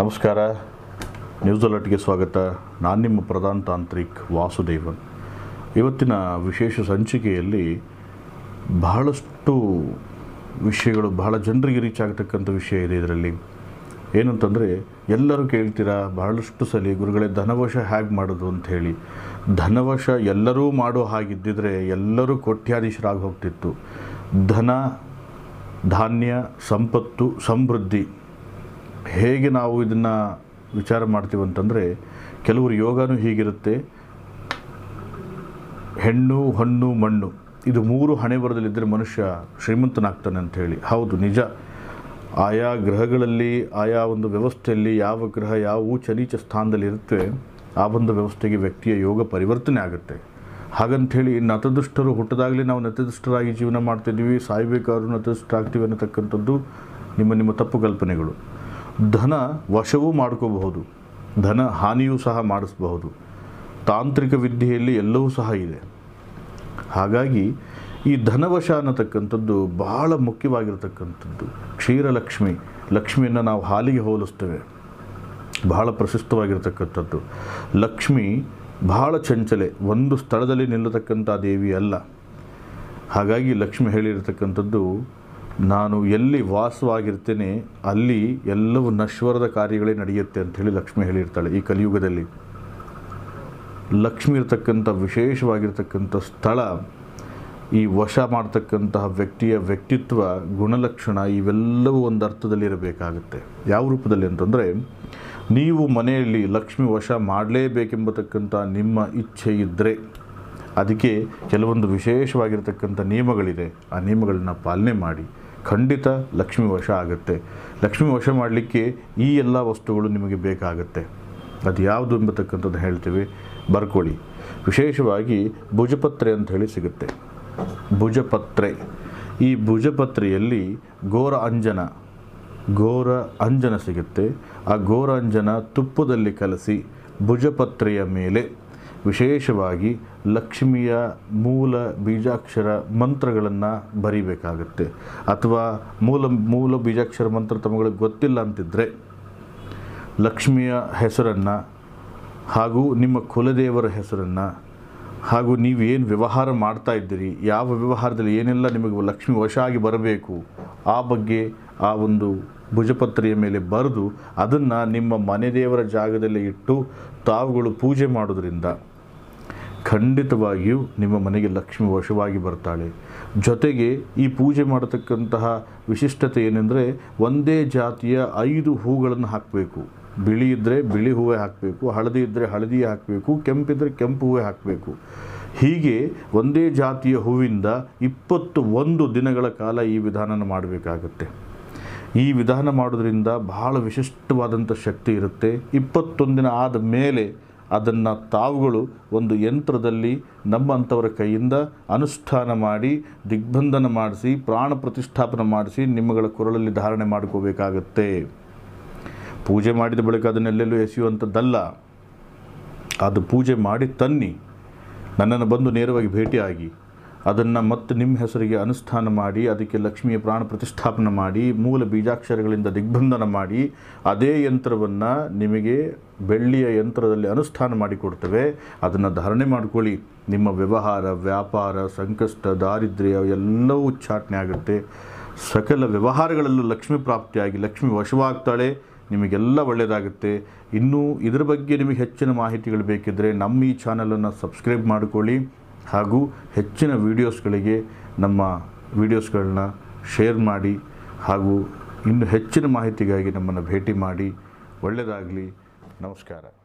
ನಮಸ್ಕಾರ news alert ಗೆ ಸ್ವಾಗತ ನಾನು ನಿಮ್ಮ ಪ್ರಧಾನ ತಾಂತ್ರಿಕ ವಾಸುದೇವನ್ ಇವತ್ತಿನ ವಿಶೇಷ ಸಂಚಿಕೆಯಲ್ಲಿ ಬಹಳಷ್ಟು ವಿಷಯಗಳು ಬಹಳ ಜನರಿಗೆ ರೀಚ್ ಆಗತಕ್ಕಂತ ವಿಷಯ ಇದೆ ಇದರಲ್ಲಿ ಏನಂತಂದ್ರೆ ಎಲ್ಲರೂ ಕೇಳ್ತೀರಾ ಬಹಳಷ್ಟು ಸಲ ಗುರುಗಳೇ ಧನವಶ ಹ್ಯಾಗ್ ಮಾಡೋದು ಅಂತ ಹೇಳಿ ಧನವಶ ಎಲ್ಲರೂ ಮಾಡೋ ಹಾಗಿದ್ದಿದ್ರೆ ಎಲ್ಲರೂ ಕೋಟ್ಯಾಧೀಶರಾಗಿ ಹೋಗ್ತಿತ್ತು ಧನ ಧಾನ್ಯ ಸಂಪತ್ತು ಸಮೃದ್ಧಿ ಹೇಗೆ ನಾವು ಇದನ್ನ ವಿಚಾರ ಮಾಡ್ತೀವಿ ಅಂತಂದ್ರೆ ಕೆಲವರು ಯೋಗನು ಹೀಗಿರುತ್ತೆ ಹೆಣ್ಣು ಹಣ್ಣು ಮಣ್ಣು ಇದು ಮೂರು ಹಣೆಬರದಲ್ಲಿ ಇದ್ದರೆ ಮನುಷ್ಯ ಶ್ರೀಮಂತನಾಗ್ತಾನೆ ಅಂತ ಹೇಳಿ ಹೌದು ನಿಜ ಆಯಾ ಗ್ರಹಗಳಲ್ಲಿ ಆಯಾ ಒಂದು ವ್ಯವಸ್ಥೆಯಲ್ಲಿ ಯಾವ ಗ್ರಹ ಯಾವ ಉಚ್ಚ ನೀಚ ಸ್ಥಾನದಲ್ಲಿ ಇರುತ್ತೆ ಆ ಒಂದು ವ್ಯವಸ್ಥೆಗೆ ವ್ಯಕ್ತಿಯ ಯೋಗ ಪರಿವರ್ತನೆ ಆಗುತ್ತೆ ಹಾಗಂತ ಹೇಳಿ ನತದೃಷ್ಟರು ಹುಟ್ಟದಾಗಲೇ ನಾವು ನತದೃಷ್ಟರಾಗಿ ಜೀವನ ಮಾಡ್ತಿದ್ದೀವಿ ಸಾಯಬೇಕಾದ್ರೂ ನತದೃಷ್ಟರಾಗ್ತೀವಿ ಅನ್ನತಕ್ಕಂಥದ್ದು ನಿಮ್ಮ ತಪ್ಪು ಕಲ್ಪನೆಗಳು ಧನ ವಶವೂ ಮಾಡ್ಕೋಬಹುದು ಧನ ಹಾನಿಯೂ ಸಹ ಮಾಡಿಸಬಹುದು ತಾಂತ್ರಿಕ ವಿದ್ಯೆಯಲ್ಲಿ ಎಲ್ಲವೂ ಸಹ ಇದೆ ಹಾಗಾಗಿ ಈ ಧನವಶ ಅನ್ನತಕ್ಕಂಥದ್ದು ಬಹಳ ಮುಖ್ಯವಾಗಿರತಕ್ಕಂಥದ್ದು ಕ್ಷೀರಲಕ್ಷ್ಮಿ ಲಕ್ಷ್ಮಿಯನ್ನು ನಾವು ಹಾಲಿಗೆ ಹೋಲಿಸ್ತೇವೆ ಬಹಳ ಪ್ರಶಸ್ತವಾಗಿರತಕ್ಕಂಥದ್ದು ಲಕ್ಷ್ಮಿ ಬಹಳ ಚಂಚಲೆ ಒಂದು ಸ್ಥಳದಲ್ಲಿ ನಿಲ್ಲತಕ್ಕಂಥ ದೇವಿ ಅಲ್ಲ ಹಾಗಾಗಿ ಲಕ್ಷ್ಮಿ ಹೇಳಿರತಕ್ಕಂಥದ್ದು ನಾನು ಎಲ್ಲಿ ವಾಸವಾಗಿರ್ತೇನೆ ಅಲ್ಲಿ ಎಲ್ಲವೂ ನಶ್ವರದ ಕಾರ್ಯಗಳೇ ನಡೆಯುತ್ತೆ ಅಂತ ಹೇಳಿ ಲಕ್ಷ್ಮಿ ಹೇಳಿರ್ತಾಳೆ ಈ ಕಲಿಯುಗದಲ್ಲಿ ಲಕ್ಷ್ಮಿ ಇರತಕ್ಕಂಥ ವಿಶೇಷವಾಗಿರತಕ್ಕಂಥ ಸ್ಥಳ ಈ ವಶ ಮಾಡತಕ್ಕಂತಹ ವ್ಯಕ್ತಿಯ ವ್ಯಕ್ತಿತ್ವ ಗುಣಲಕ್ಷಣ ಇವೆಲ್ಲವೂ ಒಂದು ಅರ್ಥದಲ್ಲಿ ಇರಬೇಕಾಗುತ್ತೆ ಯಾವ ರೂಪದಲ್ಲಿ ಅಂತಂದರೆ ನೀವು ಮನೆಯಲ್ಲಿ ಲಕ್ಷ್ಮಿ ವಶ ಮಾಡಲೇಬೇಕೆಂಬತಕ್ಕಂಥ ನಿಮ್ಮ ಇಚ್ಛೆ ಇದ್ದರೆ ಅದಕ್ಕೆ ಕೆಲವೊಂದು ವಿಶೇಷವಾಗಿರತಕ್ಕಂಥ ನಿಯಮಗಳಿದೆ ಆ ನಿಯಮಗಳನ್ನು ಪಾಲನೆ ಮಾಡಿ ಖಂಡಿತ ಲಕ್ಷ್ಮಿ ವಶ ಆಗುತ್ತೆ ಲಕ್ಷ್ಮಿ ವಶ ಮಾಡಲಿಕ್ಕೆ ಈ ಎಲ್ಲ ವಸ್ತುಗಳು ನಿಮಗೆ ಬೇಕಾಗುತ್ತೆ ಅದು ಯಾವುದು ಎಂಬತಕ್ಕಂಥದ್ದು ಹೇಳ್ತೀವಿ ಬರ್ಕೊಳ್ಳಿ ವಿಶೇಷವಾಗಿ ಭುಜಪತ್ರೆ ಅಂತ ಹೇಳಿ ಸಿಗುತ್ತೆ ಭುಜಪತ್ರೆ ಈ ಭುಜಪತ್ರೆಯಲ್ಲಿ ಘೋರ ಅಂಜನ ಸಿಗುತ್ತೆ ಆ ಘೋರ ಅಂಜನ ತುಪ್ಪದಲ್ಲಿ ಕಲಸಿ ಭುಜಪತ್ರೆಯ ಮೇಲೆ ವಿಶೇಷವಾಗಿ ಲಕ್ಷ್ಮಿಯ ಮೂಲ ಬೀಜಾಕ್ಷರ ಮಂತ್ರಗಳನ್ನು ಬರಿಬೇಕಾಗುತ್ತೆ ಅಥವಾ ಮೂಲ ಬೀಜಾಕ್ಷರ ಮಂತ್ರ ತಮಗೆ ಗೊತ್ತಿಲ್ಲ ಅಂತಿದ್ದರೆ ಲಕ್ಷ್ಮಿಯ ಹೆಸರನ್ನು ಹಾಗೂ ನಿಮ್ಮ ಕುಲದೇವರ ಹೆಸರನ್ನು ಹಾಗೂ ನೀವೇನು ವ್ಯವಹಾರ ಮಾಡ್ತಾ ಇದ್ದೀರಿ ಯಾವ ವ್ಯವಹಾರದಲ್ಲಿ ಏನೆಲ್ಲ ನಿಮಗೆ ಲಕ್ಷ್ಮಿ ವಶ ಆಗಿ ಬರಬೇಕು ಆ ಬಗ್ಗೆ ಆ ಒಂದು ಭುಜಪತ್ರೆಯ ಮೇಲೆ ಬರೆದು ಅದನ್ನು ನಿಮ್ಮ ಮನೆ ದೇವರ ಜಾಗದಲ್ಲಿ ಇಟ್ಟು ತಾವುಗಳು ಪೂಜೆ ಮಾಡೋದ್ರಿಂದ ಖಂಡಿತವಾಗಿಯೂ ನಿಮ್ಮ ಮನೆಗೆ ಲಕ್ಷ್ಮಿ ವಶವಾಗಿ ಬರ್ತಾಳೆ ಜೊತೆಗೆ ಈ ಪೂಜೆ ಮಾಡತಕ್ಕಂತಹ ವಿಶಿಷ್ಟತೆ ಏನೆಂದರೆ ಒಂದೇ ಜಾತಿಯ 5 ಹೂಗಳನ್ನು ಹಾಕಬೇಕು ಬಿಳಿ ಇದ್ದರೆ ಬಿಳಿ ಹೂವೇ ಹಾಕಬೇಕು ಹಳದಿ ಇದ್ದರೆ ಹಳದಿಯೇ ಹಾಕಬೇಕು ಕೆಂಪಿದ್ದರೆ ಕೆಂಪು ಹೂವೇ ಹಾಕಬೇಕು ಹೀಗೆ ಒಂದೇ ಜಾತಿಯ ಹೂವಿಂದ 21 ದಿನಗಳ ಕಾಲ ಈ ವಿಧಾನನ ಮಾಡಬೇಕಾಗುತ್ತೆ ಈ ವಿಧಾನ ಮಾಡೋದ್ರಿಂದ ಬಹಳ ವಿಶಿಷ್ಟವಾದಂಥ ಶಕ್ತಿ ಇರುತ್ತೆ 21 ದಿನ ಆದ ಮೇಲೆ ಅದನ್ನು ತಾವುಗಳು ಒಂದು ಯಂತ್ರದಲ್ಲಿ ನಮ್ಮಂಥವರ ಕೈಯಿಂದ ಅನುಷ್ಠಾನ ಮಾಡಿ ದಿಗ್ಬಂಧನ ಮಾಡಿಸಿ ಪ್ರಾಣ ಪ್ರತಿಷ್ಠಾಪನೆ ಮಾಡಿಸಿ ನಿಮ್ಮಗಳ ಕೊರಳಲ್ಲಿ ಧಾರಣೆ ಮಾಡ್ಕೋಬೇಕಾಗತ್ತೆ ಪೂಜೆ ಮಾಡಿದ ಬಳಿಕ ಅದನ್ನೆಲ್ಲೆಲ್ಲೂ ಎಸೆಯುವಂಥದ್ದಲ್ಲ ಅದು ಪೂಜೆ ಮಾಡಿ ತನ್ನಿ ನನ್ನನ್ನು ಬಂದು ನೇರವಾಗಿ ಭೇಟಿಯಾಗಿ ಅದನ್ನು ಮತ್ತೆ ನಿಮ್ಮ ಹೆಸರಿಗೆ ಅನುಷ್ಠಾನ ಮಾಡಿ ಅದಕ್ಕೆ ಲಕ್ಷ್ಮಿಯ ಪ್ರಾಣ ಪ್ರತಿಷ್ಠಾಪನೆ ಮಾಡಿ ಮೂಲ ಬೀಜಾಕ್ಷರಗಳಿಂದ ದಿಗ್ಬಂಧನ ಮಾಡಿ ಅದೇ ಯಂತ್ರವನ್ನು ನಿಮಗೆ ಬೆಳ್ಳಿಯ ಯಂತ್ರದಲ್ಲಿ ಅನುಷ್ಠಾನ ಮಾಡಿಕೊಡ್ತೇವೆ ಅದನ್ನು ಧಾರಣೆ ಮಾಡಿಕೊಳ್ಳಿ ನಿಮ್ಮ ವ್ಯವಹಾರ ವ್ಯಾಪಾರ ಸಂಕಷ್ಟ ದಾರಿದ್ರ್ಯ ಎಲ್ಲವೂ ಉಚ್ಚಾಟನೆ ಆಗುತ್ತೆ ಸಕಲ ವ್ಯವಹಾರಗಳಲ್ಲೂ ಲಕ್ಷ್ಮಿ ಪ್ರಾಪ್ತಿಯಾಗಿ ಲಕ್ಷ್ಮಿ ವಶವಾಗ್ತಾಳೆ ನಿಮಗೆಲ್ಲ ಒಳ್ಳೆಯದಾಗುತ್ತೆ ಇನ್ನೂ ಇದರ ಬಗ್ಗೆ ನಿಮಗೆ ಹೆಚ್ಚಿನ ಮಾಹಿತಿಗಳು ಬೇಕಿದ್ದರೆ ನಮ್ಮ ಈ ಚಾನಲನ್ನು ಸಬ್ಸ್ಕ್ರೈಬ್ ಮಾಡಿಕೊಳ್ಳಿ ಹಾಗೂ ಹೆಚ್ಚಿನ ವೀಡಿಯೋಸ್ಗಳಿಗೆ ನಮ್ಮ ವೀಡಿಯೋಸ್ಗಳನ್ನ ಶೇರ್ ಮಾಡಿ ಹಾಗೂ ಇನ್ನು ಹೆಚ್ಚಿನ ಮಾಹಿತಿಗಾಗಿ ನಮ್ಮನ್ನು ಭೇಟಿ ಮಾಡಿ ಒಳ್ಳೆಯದಾಗಲಿ ನಮಸ್ಕಾರ